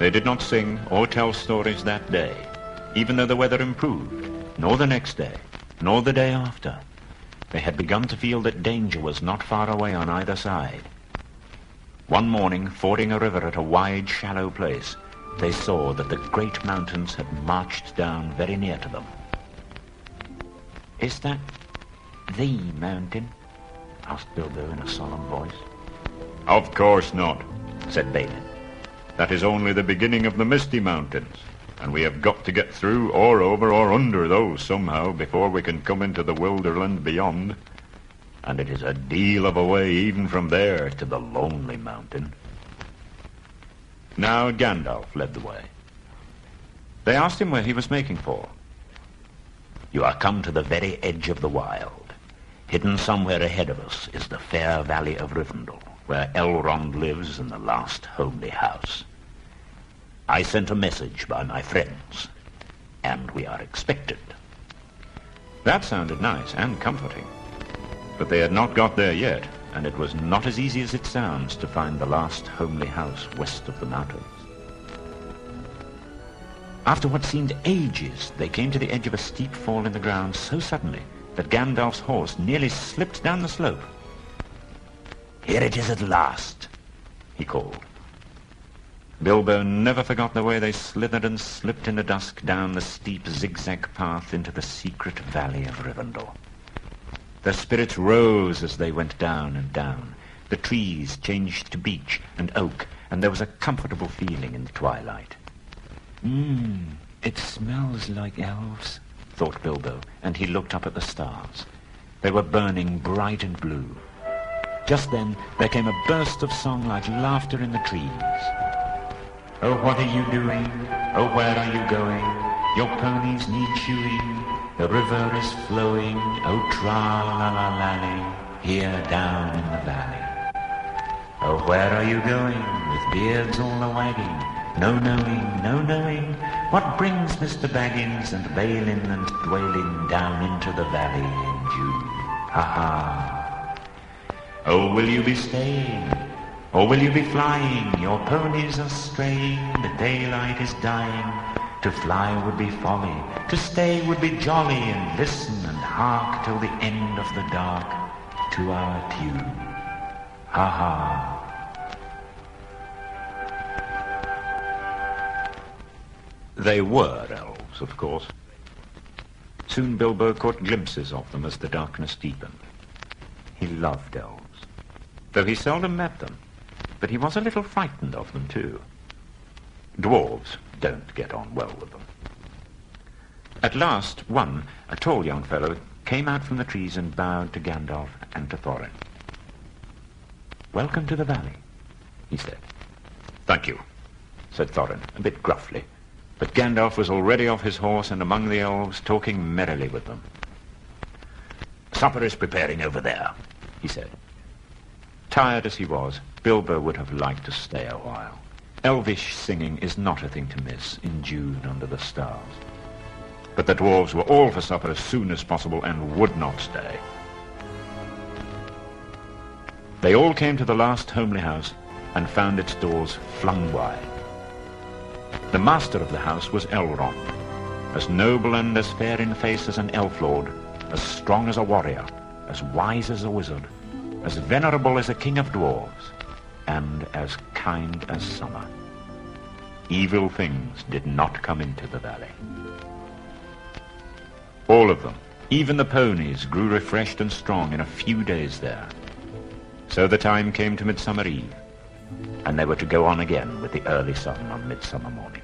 They did not sing or tell stories that day, even though the weather improved, nor the next day, nor the day after. They had begun to feel that danger was not far away on either side. One morning, fording a river at a wide, shallow place, they saw that the great mountains had marched down very near to them. "Is that the mountain?" asked Bilbo in a solemn voice. "Of course not," said Balin. "That is only the beginning of the Misty Mountains, and we have got to get through or over or under those somehow before we can come into the Wilderland beyond. And it is a deal of a way even from there to the Lonely Mountain." Now Gandalf led the way. They asked him where he was making for. "You are come to the very edge of the wild. Hidden somewhere ahead of us is the fair valley of Rivendell, where Elrond lives in the last homely house. I sent a message by my friends, and we are expected." That sounded nice and comforting, but they had not got there yet, and it was not as easy as it sounds to find the last homely house west of the mountains. After what seemed ages, they came to the edge of a steep fall in the ground so suddenly that Gandalf's horse nearly slipped down the slope. "Here it is at last," he called. Bilbo never forgot the way they slithered and slipped in the dusk down the steep zigzag path into the secret valley of Rivendell. Their spirits rose as they went down and down. The trees changed to beech and oak, and there was a comfortable feeling in the twilight. It smells like elves," thought Bilbo, and he looked up at the stars. They were burning bright and blue. Just then, there came a burst of song like laughter in the trees. "Oh, what are you doing? Oh, where are you going? Your ponies need shoeing. The river is flowing. Oh, tra-la-la-la-lay, here down in the valley. Oh, where are you going? With beards all a-wagging. No knowing, no knowing, what brings Mr. Baggins and Balin and Dwalin down into the valley in June? Ha ha! Oh, will you be staying, or will you be flying? Your ponies are straying, the daylight is dying. To fly would be folly, to stay would be jolly, and listen and hark till the end of the dark to our tune. Ha ha!" They were elves, of course. Soon Bilbo caught glimpses of them as the darkness deepened. He loved elves, though he seldom met them, but he was a little frightened of them too. Dwarves don't get on well with them. At last one, a tall young fellow, came out from the trees and bowed to Gandalf and to Thorin. "Welcome to the valley," he said. "Thank you," said Thorin, a bit gruffly. But Gandalf was already off his horse and among the elves, talking merrily with them. "Supper is preparing over there," he said. Tired as he was, Bilbo would have liked to stay a while. Elvish singing is not a thing to miss in June under the stars. But the dwarves were all for supper as soon as possible and would not stay. They all came to the last homely house and found its doors flung wide. The master of the house was Elrond, as noble and as fair in face as an elf lord, as strong as a warrior, as wise as a wizard, as venerable as a king of dwarves, and as kind as summer. Evil things did not come into the valley. All of them, even the ponies, grew refreshed and strong in a few days there. So the time came to Midsummer Eve, and they were to go on again with the early sun on Midsummer morning.